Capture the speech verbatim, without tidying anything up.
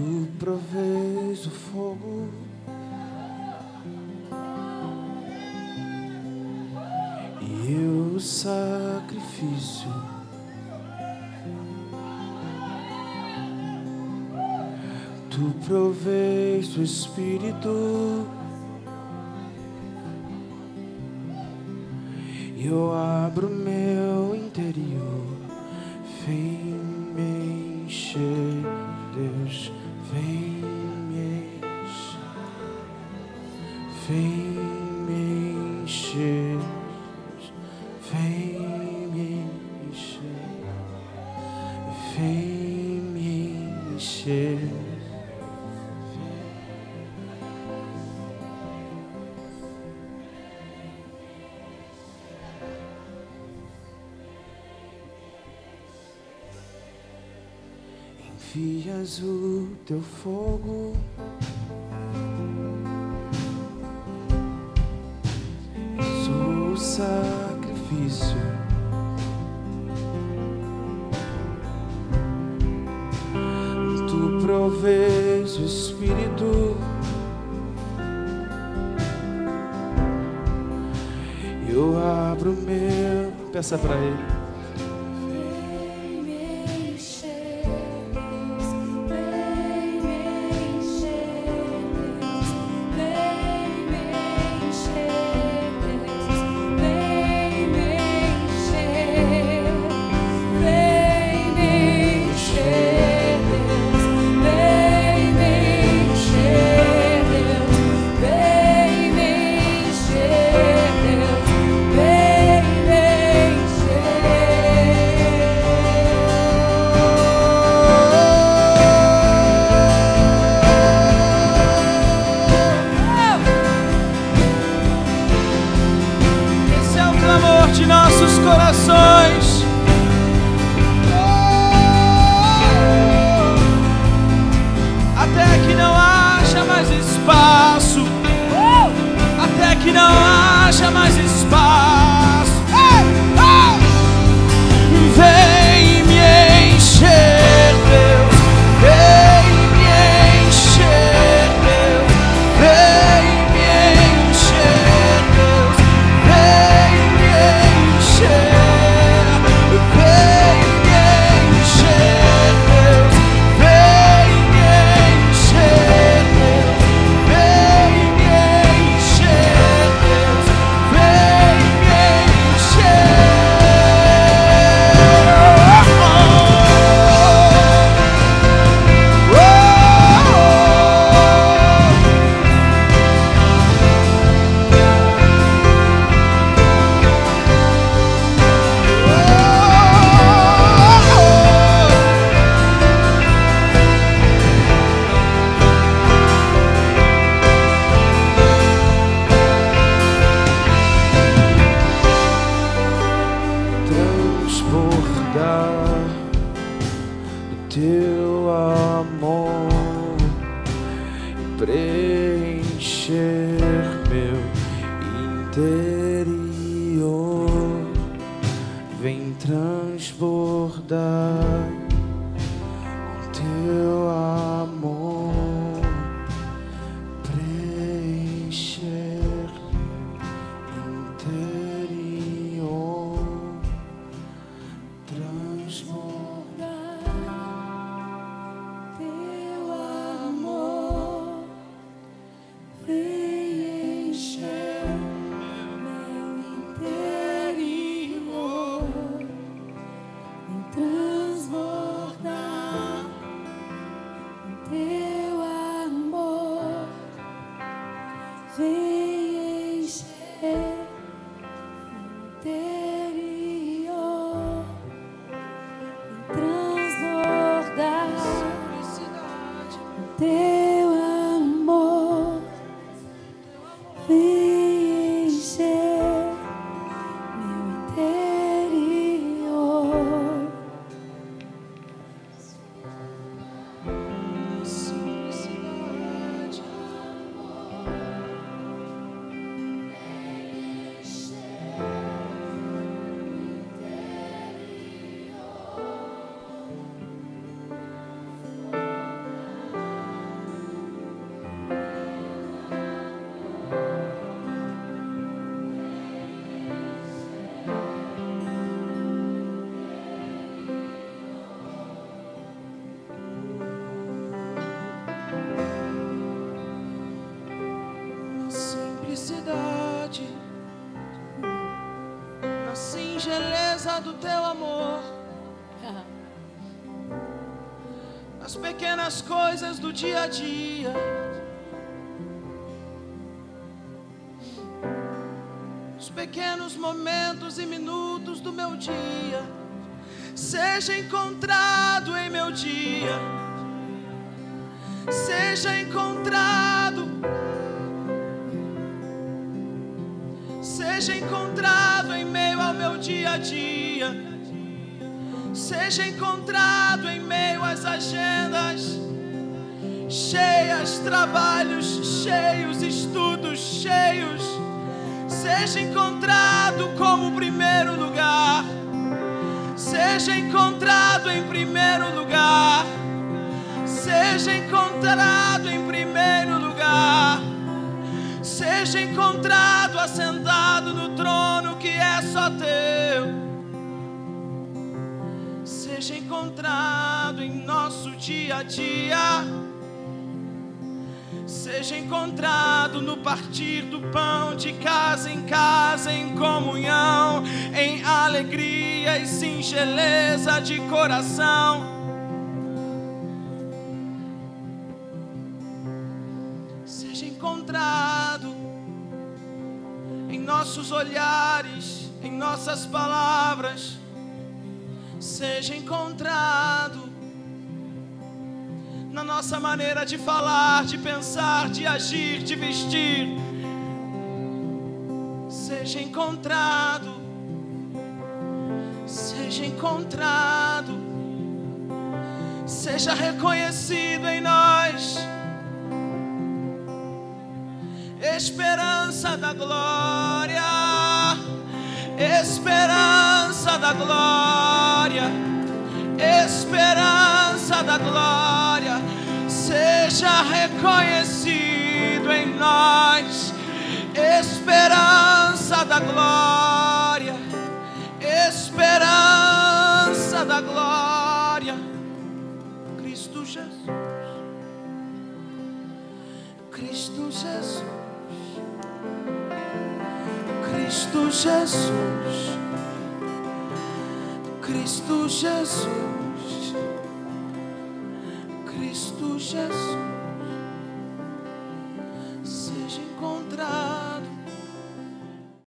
Tu provês o fogo, e eu o sacrifício. Tu provês o Espírito, e eu abro meu interior. Vem me encher, Deus, vem me encher, vem me encher, vem me encher, vem me encher. Envias o teu fogo, sou o sacrifício. Tu provês o Espírito, eu abro meu. Peça pra ele. singeleza do teu amor, nas pequenas coisas do dia a dia. Os pequenos momentos e minutos do meu dia, seja encontrado em meu dia, seja encontrado, seja encontrado em meio ao meu dia a dia, seja encontrado em meio às agendas cheias, trabalhos cheios, estudos cheios. Seja encontrado como primeiro lugar, seja encontrado em primeiro lugar, seja encontrado em primeiro lugar, seja encontrado assentado no trono que é só teu, seja encontrado em nosso dia a dia. Seja encontrado no partir do pão, de casa em casa, em comunhão, em alegria e singeleza de coração. Seja encontrado em nossos olhares, em nossas palavras. Seja encontrado na nossa maneira de falar, de pensar, de agir, de vestir. Seja encontrado, seja encontrado, seja reconhecido em nós, esperança da glória, esperança da glória, esperança da glória. Seja reconhecido em nós, esperança da glória, esperança da glória, Cristo Jesus, Cristo Jesus, Cristo Jesus, Cristo Jesus. Cristo Jesus.